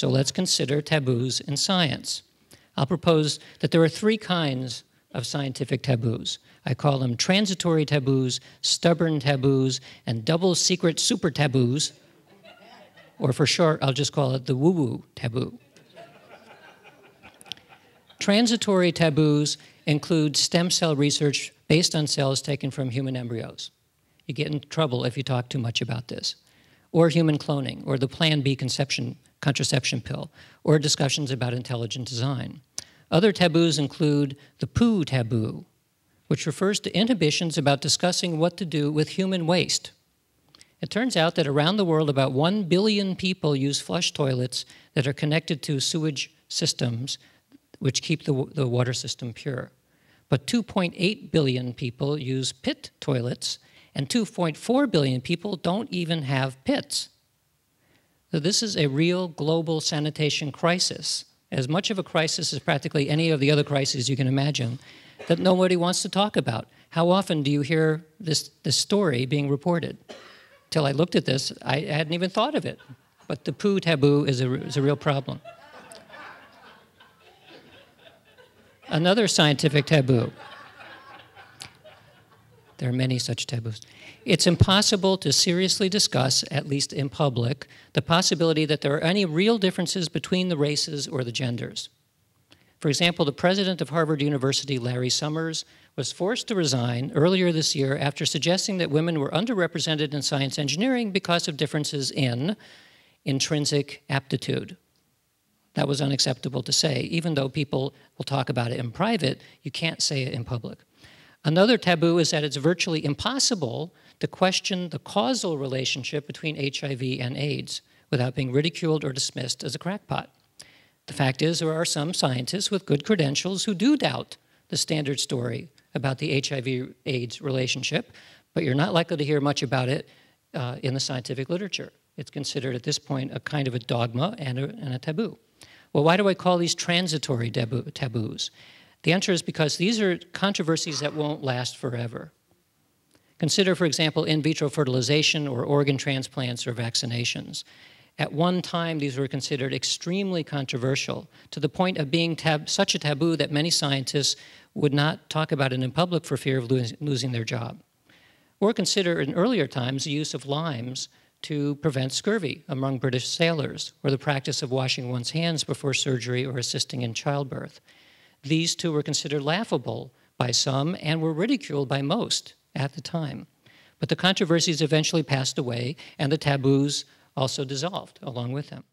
So let's consider taboos in science. I'll propose that there are three kinds of scientific taboos. I call them transitory taboos, stubborn taboos, and double secret super taboos, or for short, I'll just call it the woo-woo taboo. Transitory taboos include stem cell research based on cells taken from human embryos. You get in trouble if you talk too much about this. Or human cloning, or the Plan B contraception pill, or discussions about intelligent design. Other taboos include the poo taboo, which refers to inhibitions about discussing what to do with human waste. It turns out that around the world, about 1 billion people use flush toilets that are connected to sewage systems, which keep the water system pure. But 2.8 billion people use pit toilets, and 2.4 billion people don't even have pits. So this is a real global sanitation crisis, as much of a crisis as practically any of the other crises you can imagine, that nobody wants to talk about. How often do you hear this story being reported? Till I looked at this, I hadn't even thought of it. But the poo taboo is a real problem. Another scientific taboo. There are many such taboos. It's impossible to seriously discuss, at least in public, the possibility that there are any real differences between the races or the genders. For example, the president of Harvard University, Larry Summers, was forced to resign earlier this year after suggesting that women were underrepresented in science engineering because of differences in intrinsic aptitude. That was unacceptable to say. Even though people will talk about it in private, you can't say it in public. Another taboo is that it's virtually impossible to question the causal relationship between HIV and AIDS without being ridiculed or dismissed as a crackpot. The fact is, there are some scientists with good credentials who do doubt the standard story about the HIV-AIDS relationship, but you're not likely to hear much about it in the scientific literature. It's considered at this point a kind of a dogma and a taboo. Well, why do I call these transitory taboos? The answer is because these are controversies that won't last forever. Consider, for example, in vitro fertilization or organ transplants or vaccinations. At one time, these were considered extremely controversial to the point of being such a taboo that many scientists would not talk about it in public for fear of losing their job. Or consider in earlier times the use of limes to prevent scurvy among British sailors, or the practice of washing one's hands before surgery or assisting in childbirth. These two were considered laughable by some and were ridiculed by most at the time. But the controversies eventually passed away, and the taboos also dissolved along with them.